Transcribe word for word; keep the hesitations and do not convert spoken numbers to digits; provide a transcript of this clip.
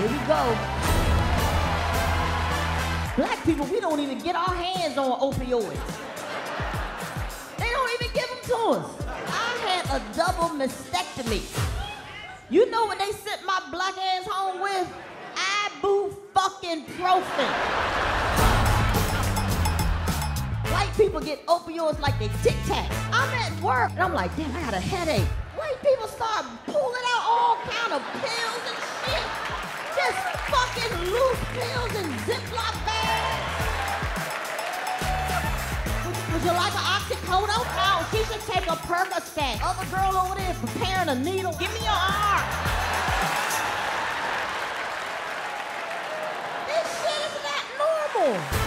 Here we go. Black people, we don't even get our hands on opioids. They don't even give them to us. I had a double mastectomy. You know what they sent my black ass home with? Ibuprofen. White people get opioids like they Tic Tacs. I'm at work and I'm like, damn, I got a headache. White people start pulling out all kind of pills and shit. Just fucking loose pills and Ziploc bags. Would, would you like an Oxycodone? Oh, she should take a Percocet. Other girl over there preparing a needle. Give me your arm. This shit is not normal.